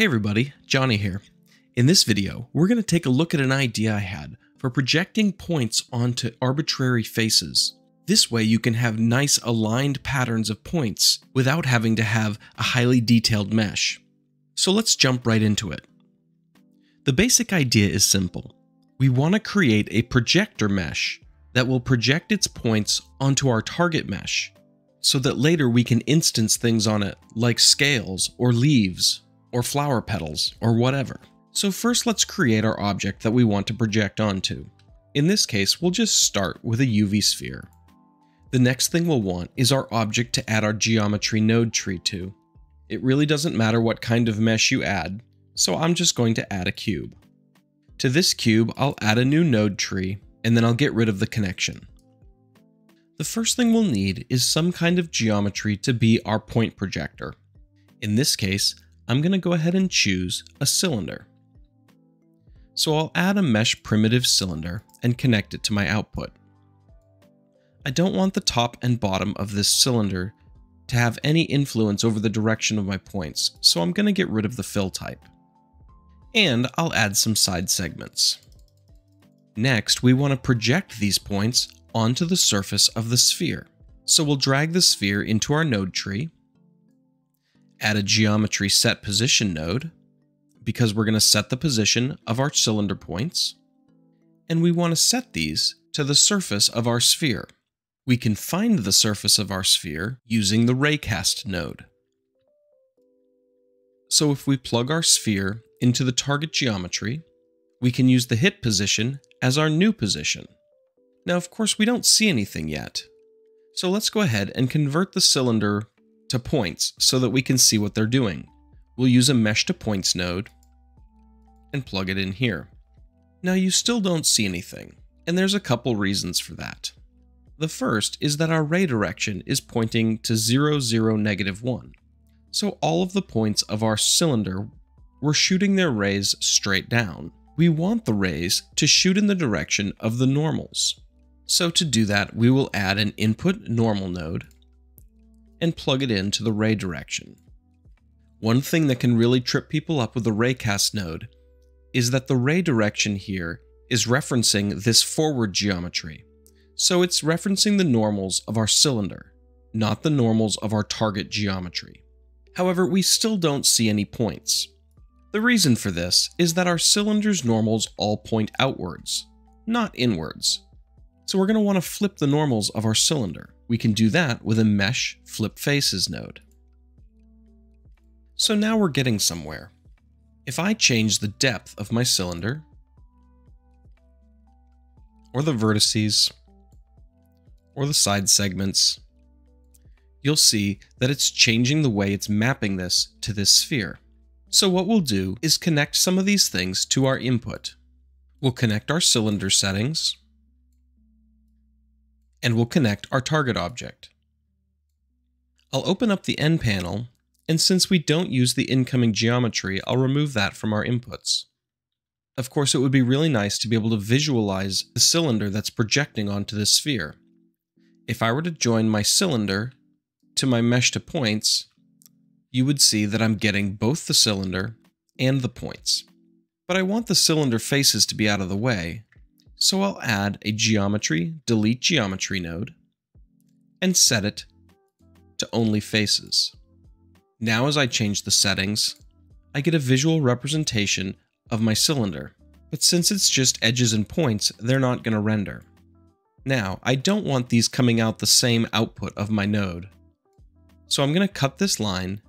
Hey everybody, Johnny here. In this video, we're going to take a look at an idea I had for projecting points onto arbitrary faces. This way you can have nice aligned patterns of points without having to have a highly detailed mesh. So let's jump right into it. The basic idea is simple. We want to create a projector mesh that will project its points onto our target mesh so that later we can instance things on it like scales or leaves, or flower petals, or whatever. So first let's create our object that we want to project onto. In this case, we'll just start with a UV sphere. The next thing we'll want is our object to add our geometry node tree to. It really doesn't matter what kind of mesh you add, so I'm just going to add a cube. To this cube, I'll add a new node tree, and then I'll get rid of the connection. The first thing we'll need is some kind of geometry to be our point projector. In this case, I'm going to go ahead and choose a cylinder. So I'll add a mesh primitive cylinder and connect it to my output. I don't want the top and bottom of this cylinder to have any influence over the direction of my points, so I'm going to get rid of the fill type. And I'll add some side segments. Next, we want to project these points onto the surface of the sphere. So we'll drag the sphere into our node tree, add a geometry set position node, because we're going to set the position of our cylinder points, and we want to set these to the surface of our sphere. We can find the surface of our sphere using the raycast node. So if we plug our sphere into the target geometry, we can use the hit position as our new position. Now, of course, we don't see anything yet, so let's go ahead and convert the cylinder to points so that we can see what they're doing. We'll use a mesh to points node and plug it in here. Now you still don't see anything, and there's a couple reasons for that. The first is that our ray direction is pointing to 0, 0, -1. So all of the points of our cylinder were shooting their rays straight down. We want the rays to shoot in the direction of the normals. So to do that, we will add an input normal node and plug it into the ray direction. One thing that can really trip people up with the raycast node is that the ray direction here is referencing this forward geometry. So it's referencing the normals of our cylinder, not the normals of our target geometry. However, we still don't see any points. The reason for this is that our cylinder's normals all point outwards, not inwards. So we're going to want to flip the normals of our cylinder. We can do that with a mesh flip faces node. So now we're getting somewhere. If I change the depth of my cylinder, or the vertices, or the side segments, you'll see that it's changing the way it's mapping this to this sphere. So what we'll do is connect some of these things to our input. We'll connect our cylinder settings, and we'll connect our target object. I'll open up the end panel, and since we don't use the incoming geometry, I'll remove that from our inputs. Of course, it would be really nice to be able to visualize the cylinder that's projecting onto this sphere. If I were to join my cylinder to my mesh to points, you would see that I'm getting both the cylinder and the points. But I want the cylinder faces to be out of the way, so I'll add a geometry, delete geometry node, and set it to only faces. Now as I change the settings, I get a visual representation of my cylinder, but since it's just edges and points, they're not going to render. Now, I don't want these coming out the same output of my node, so I'm going to cut this line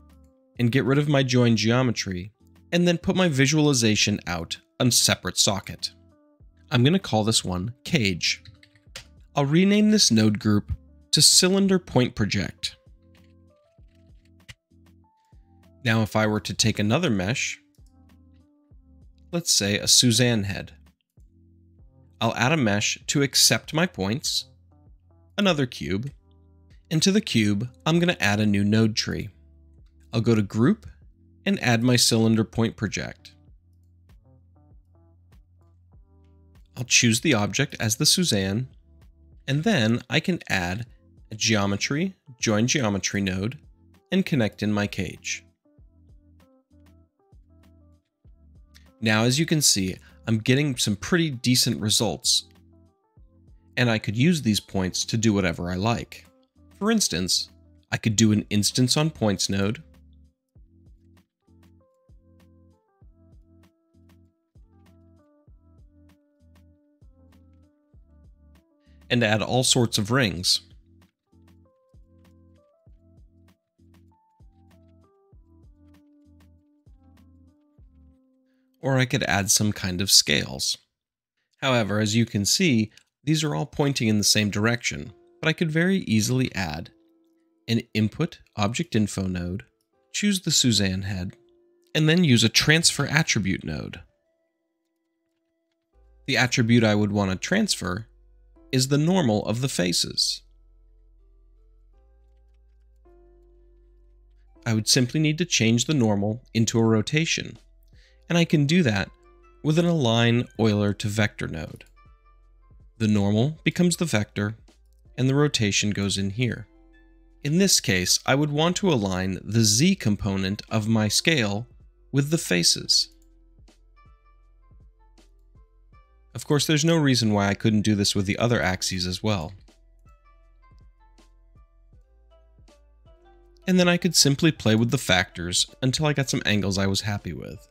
and get rid of my join geometry, and then put my visualization out on a separate socket. I'm going to call this one Cage. I'll rename this node group to Cylinder Point Project. Now if I were to take another mesh, let's say a Suzanne head, I'll add a mesh to accept my points, another cube, and to the cube I'm going to add a new node tree. I'll go to Group and add my Cylinder Point Project. I'll choose the object as the Suzanne, and then I can add a geometry, join geometry node, and connect in my cage. Now, as you can see, I'm getting some pretty decent results, and I could use these points to do whatever I like. For instance, I could do an instance on points node, and add all sorts of rings. Or I could add some kind of scales. However, as you can see, these are all pointing in the same direction, but I could very easily add an input object info node, choose the Suzanne head, and then use a transfer attribute node. The attribute I would want to transfer is the normal of the faces. I would simply need to change the normal into a rotation, and I can do that with an align Euler to vector node. The normal becomes the vector, and the rotation goes in here. In this case, I would want to align the Z component of my scale with the faces. Of course, there's no reason why I couldn't do this with the other axes as well. And then I could simply play with the factors until I got some angles I was happy with.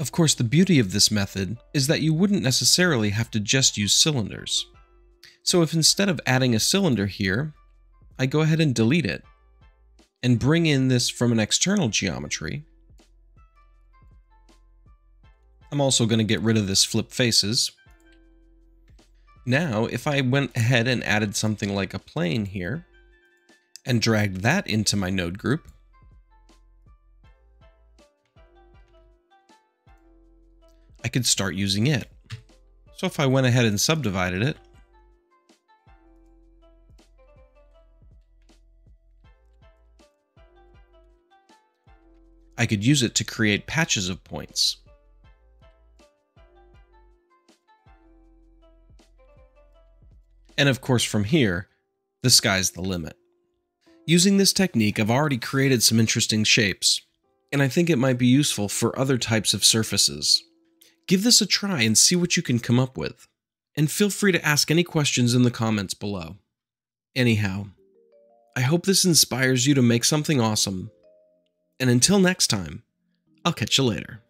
Of course, the beauty of this method is that you wouldn't necessarily have to just use cylinders. So if instead of adding a cylinder here, I go ahead and delete it and bring in this from an external geometry, I'm also going to get rid of this flip faces. Now, if I went ahead and added something like a plane here and dragged that into my node group, I could start using it. So if I went ahead and subdivided it, I could use it to create patches of points. And of course, from here, the sky's the limit. Using this technique, I've already created some interesting shapes, and I think it might be useful for other types of surfaces. Give this a try and see what you can come up with, and feel free to ask any questions in the comments below. Anyhow, I hope this inspires you to make something awesome, and until next time, I'll catch you later.